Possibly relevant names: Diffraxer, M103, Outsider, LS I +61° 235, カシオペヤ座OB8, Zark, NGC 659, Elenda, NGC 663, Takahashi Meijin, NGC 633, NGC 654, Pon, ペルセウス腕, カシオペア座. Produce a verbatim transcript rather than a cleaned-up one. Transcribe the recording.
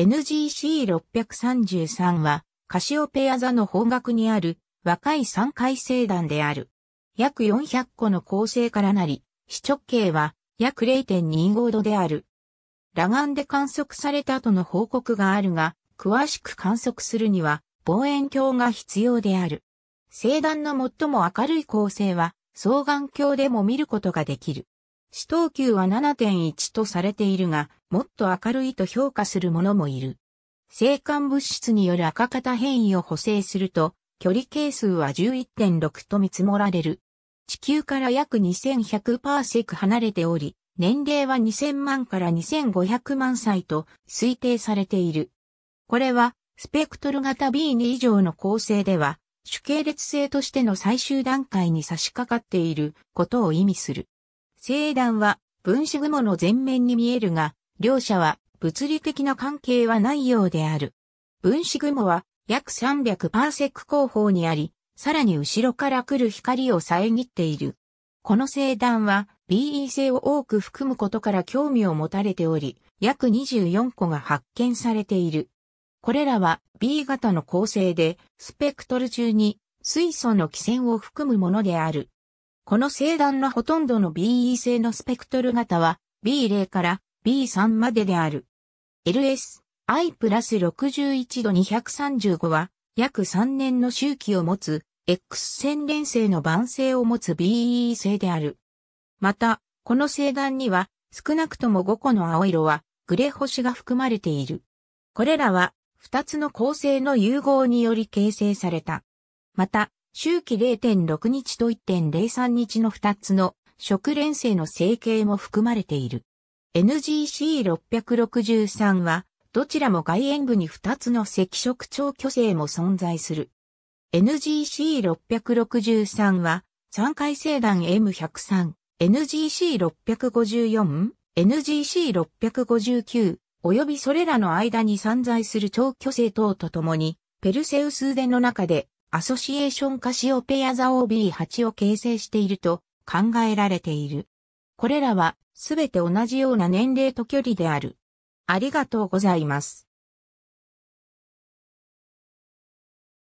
エヌジーシーろくさんさん はカシオペア座の方角にある若い山海星団である。約よんひゃっこの恒星からなり、視直径は約 れいてんにごどである。裸眼で観測されたとの報告があるが、詳しく観測するには望遠鏡が必要である。星団の最も明るい恒星は双眼鏡でも見ることができる。視等級は ななてんいち とされているが、もっと明るいと評価する者もいる。星間物質による赤型変異を補正すると、距離係数は じゅういってんろく と見積もられる。地球から約にせんひゃくパーセック離れており、年齢はにせんまんからにせんごひゃくまん歳と推定されている。これは、スペクトル型 ビーに 以上の恒星では、主系列星としての最終段階に差し掛かっていることを意味する。星団は分子雲の前面に見えるが、両者は物理的な関係はないようである。分子雲は約さんびゃくパーセック後方にあり、さらに後ろから来る光を遮っている。この星団は ビーイー 星を多く含むことから興味を持たれており、約にじゅうよんこが発見されている。これらは ビー 型の恒星で、スペクトル中に水素の基線を含むものである。この星団のほとんどの ビーイー 星のスペクトル型は ビーゼロ から ビースリー までである。エルエスアイ プラスろくじゅういち度にひゃくさんじゅうごは約さんねんの周期を持つ X 線連星の晩星を持つ ビーイー 星である。また、この星団には少なくともごこの青色はグレ星が含まれている。これらはふたつの恒星の融合により形成された。また、周期 れいてんろく 日と いってんれいさん 日のふたつの食連星の星系も含まれている。エヌジーシーろくろくさん はどちらも外縁部にふたつの赤色超巨星も存在する。エヌジーシーろくろくさん は山海星団 エムひゃくさん、エヌジーシーろくごよん、エヌジーシーろくごきゅう およびそれらの間に散在する超巨星等とともにペルセウス電の中でアソシエーションカシオペア座 オービーはち を形成していると考えられている。これらはすべて同じような年齢と距離である。ありがとうございます。